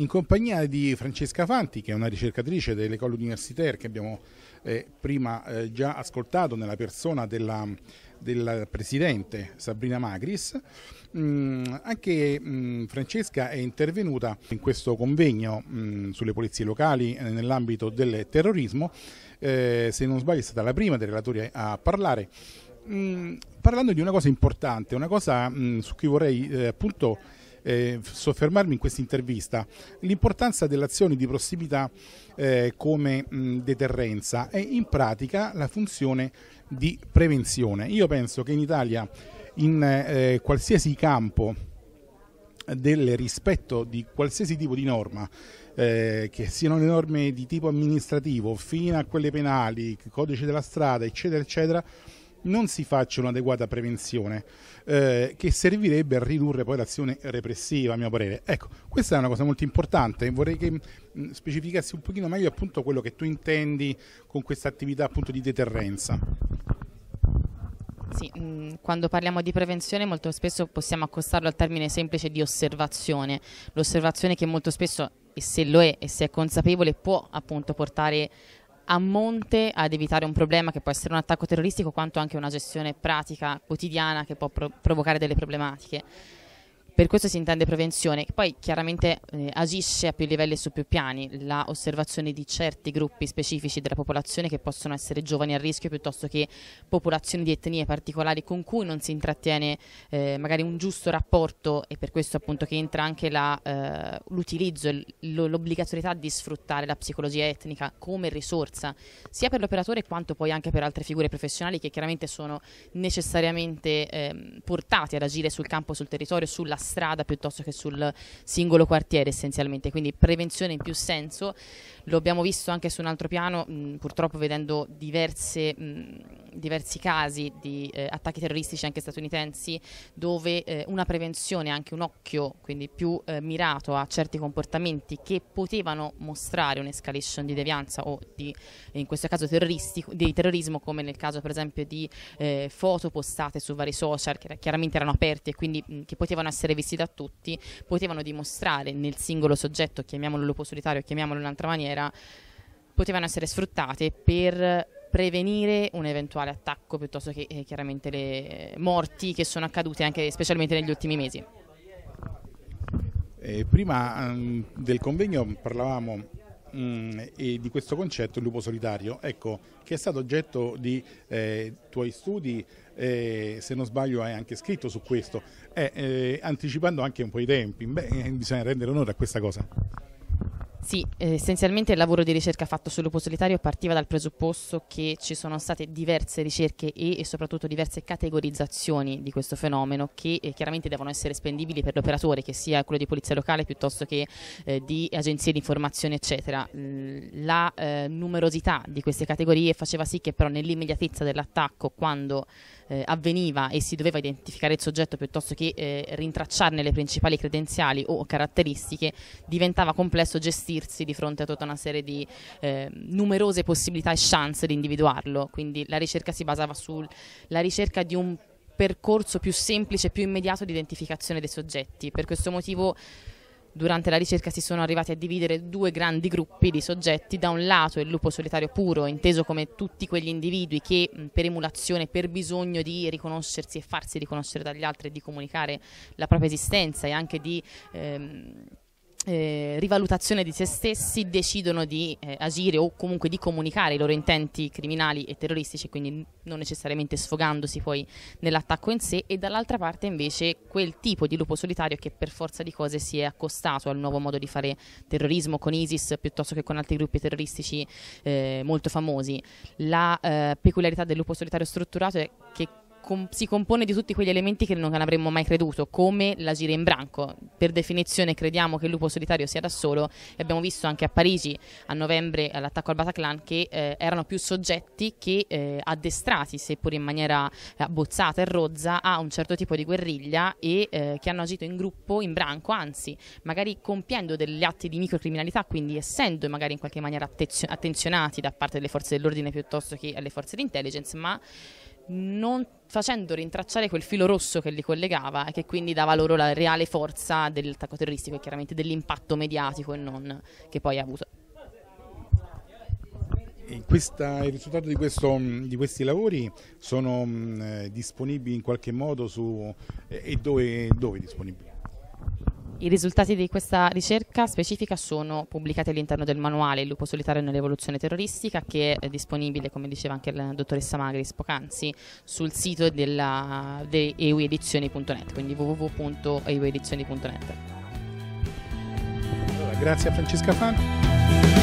in compagnia di Francesca Fanti, che è una ricercatrice dell'École Universitaire che abbiamo prima già ascoltato nella persona della Presidente Sabrina Magris. Anche Francesca è intervenuta in questo convegno sulle polizie locali nell'ambito del terrorismo, se non sbaglio è stata la prima dei relatori a parlare, parlando di una cosa importante, una cosa su cui vorrei appunto soffermarmi in questa intervista: l'importanza dell'azione di prossimità come deterrenza e in pratica la funzione di prevenzione. Io penso che in Italia, in qualsiasi campo del rispetto di qualsiasi tipo di norma, che siano le norme di tipo amministrativo fino a quelle penali, codice della strada eccetera eccetera, non si faccia un'adeguata prevenzione che servirebbe a ridurre poi l'azione repressiva, a mio parere. Ecco, questa è una cosa molto importante. Vorrei che specificassi un pochino meglio appunto quello che tu intendi con questa attività appunto di deterrenza. Sì, quando parliamo di prevenzione molto spesso possiamo accostarlo al termine semplice di osservazione. L'osservazione che molto spesso, e se lo è e se è consapevole, può appunto portare a monte ad evitare un problema che può essere un attacco terroristico, quanto anche una gestione pratica quotidiana che può provocare delle problematiche. Per questo si intende prevenzione, che poi chiaramente agisce a più livelli e su più piani: la osservazione di certi gruppi specifici della popolazione, che possono essere giovani a rischio piuttosto che popolazioni di etnie particolari con cui non si intrattiene magari un giusto rapporto, e per questo appunto che entra anche l'utilizzo e l'obbligatorietà di sfruttare la psicologia etnica come risorsa, sia per l'operatore quanto poi anche per altre figure professionali che chiaramente sono necessariamente portate ad agire sul campo, sul territorio, sulla strada piuttosto che sul singolo quartiere essenzialmente. Quindi prevenzione in più senso, lo abbiamo visto anche su un altro piano, purtroppo vedendo diversi casi di attacchi terroristici anche statunitensi, dove una prevenzione, anche un occhio quindi più mirato a certi comportamenti che potevano mostrare un'escalation di devianza o di, in questo caso di terrorismo, come nel caso per esempio di foto postate su vari social che chiaramente erano aperti e quindi che potevano essere visti da tutti, potevano dimostrare nel singolo soggetto, chiamiamolo lupo solitario, chiamiamolo in un'altra maniera, potevano essere sfruttate per prevenire un eventuale attacco piuttosto che chiaramente le morti che sono accadute anche specialmente negli ultimi mesi. Prima del convegno parlavamo e di questo concetto, il lupo solitario, ecco, che è stato oggetto di tuoi studi, se non sbaglio hai anche scritto su questo, anticipando anche un po' i tempi. Beh, bisogna rendere onore a questa cosa. Sì, essenzialmente il lavoro di ricerca fatto sul lupo solitario partiva dal presupposto che ci sono state diverse ricerche e soprattutto diverse categorizzazioni di questo fenomeno, che chiaramente devono essere spendibili per l'operatore, che sia quello di polizia locale piuttosto che di agenzie di informazione eccetera. La numerosità di queste categorie faceva sì che però nell'immediatezza dell'attacco, quando avveniva e si doveva identificare il soggetto piuttosto che rintracciarne le principali credenziali o caratteristiche, diventava complesso gestire di fronte a tutta una serie di numerose possibilità e chance di individuarlo. Quindi la ricerca si basava sulla ricerca di un percorso più semplice, più immediato di identificazione dei soggetti. Per questo motivo durante la ricerca si sono arrivati a dividere due grandi gruppi di soggetti: da un lato il lupo solitario puro, inteso come tutti quegli individui che per emulazione, per bisogno di riconoscersi e farsi riconoscere dagli altri e di comunicare la propria esistenza e anche di rivalutazione di se stessi, decidono di agire o comunque di comunicare i loro intenti criminali e terroristici, quindi non necessariamente sfogandosi poi nell'attacco in sé, e dall'altra parte invece quel tipo di lupo solitario che per forza di cose si è accostato al nuovo modo di fare terrorismo con ISIS piuttosto che con altri gruppi terroristici molto famosi. La peculiarità del lupo solitario strutturato è che si compone di tutti quegli elementi che non avremmo mai creduto, come l'agire in branco. Per definizione crediamo che il lupo solitario sia da solo, e abbiamo visto anche a Parigi a novembre all'attacco al Bataclan che erano più soggetti che addestrati, seppur in maniera abbozzata e rozza, a un certo tipo di guerriglia e che hanno agito in gruppo, in branco, anzi magari compiendo degli atti di microcriminalità, quindi essendo magari in qualche maniera attenzionati da parte delle forze dell'ordine piuttosto che alle forze di intelligence, ma non facendo rintracciare quel filo rosso che li collegava e che quindi dava loro la reale forza dell'attacco terroristico e chiaramente dell'impatto mediatico e non che poi ha avuto. Il risultato di questi lavori sono disponibili in qualche modo su, e dove disponibili? I risultati di questa ricerca specifica sono pubblicati all'interno del manuale Il Lupo Solitario nell'Evoluzione Terroristica, che è disponibile, come diceva anche la dottoressa Magris poc'anzi, sul sito dell'euedizioni.net, quindi www.euedizioni.net. Allora, grazie a Francesca Fanti.